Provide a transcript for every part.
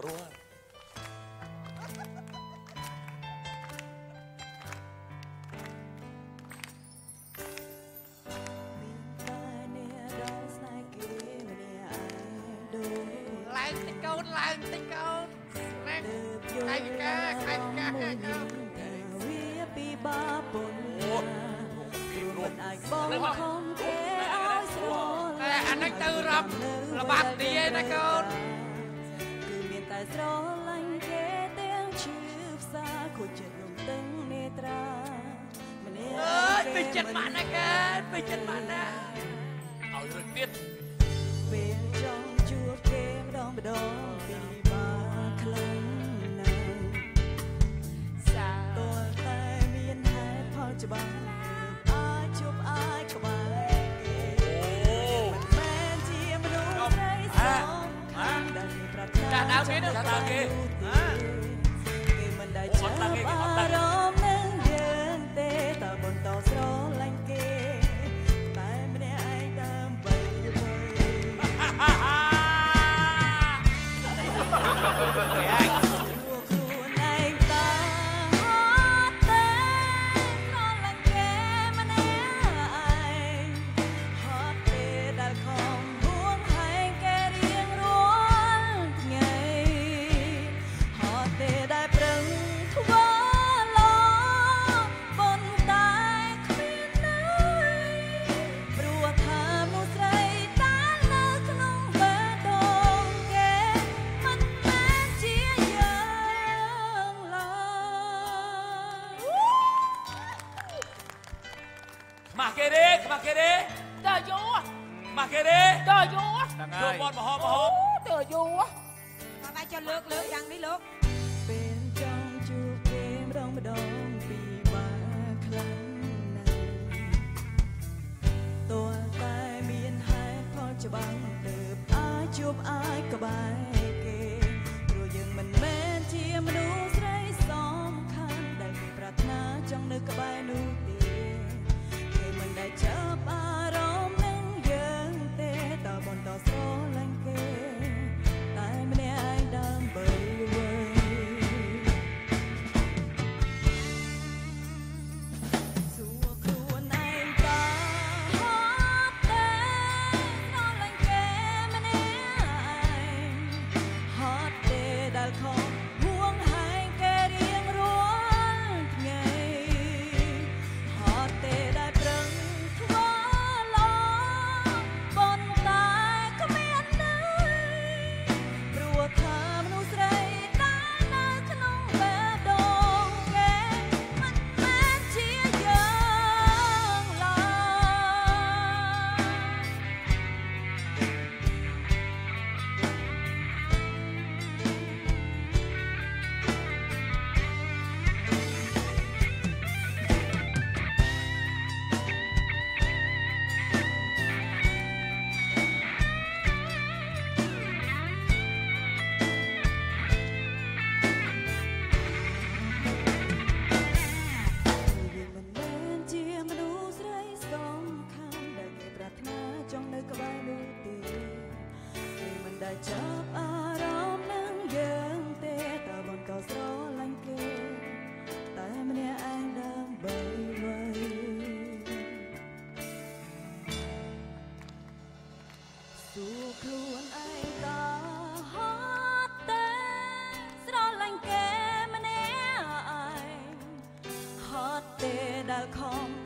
proa. Lên tí câu lên cay ca anh ấy tư rập là bạc đi ấy nè con ơi bị chết mạnh á ở rồi biết bên trong chuột thêm đong đong. Hãy subscribe cho kênh Ghiền Mì Gõ để không bỏ Makere, tờ vua. Makere, tờ vua. Đưa con mà hô. Tờ vua. Con ta cho lướt lướt dần đi lướt. Bên trong chuột kem đông mà đông vì ba khăn này. Tôi tay miên hai con cho bằng đợp ai chụp ai có bài kê. Rồi dừng mình men chia mà đủ sấy xóm khăn đầy bạc na trong nước có bài nụ tiền. Chấp à rong nắng giăng tê tàu bồn tàu số lanh kê tại mình ai đang bơi vơi xua khuôn anh ta hót tê non lanh kê mình ai hót tê đã không buông hành kê riêng ruộng ngày hót tê đã chấp à rong nắng giăng tê tàu bồn cầu gió lanh kê tại mình anh đang bay vơi dù khuôn anh ta hót tê gió lanh kê mình anh hót tê đã không.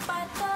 But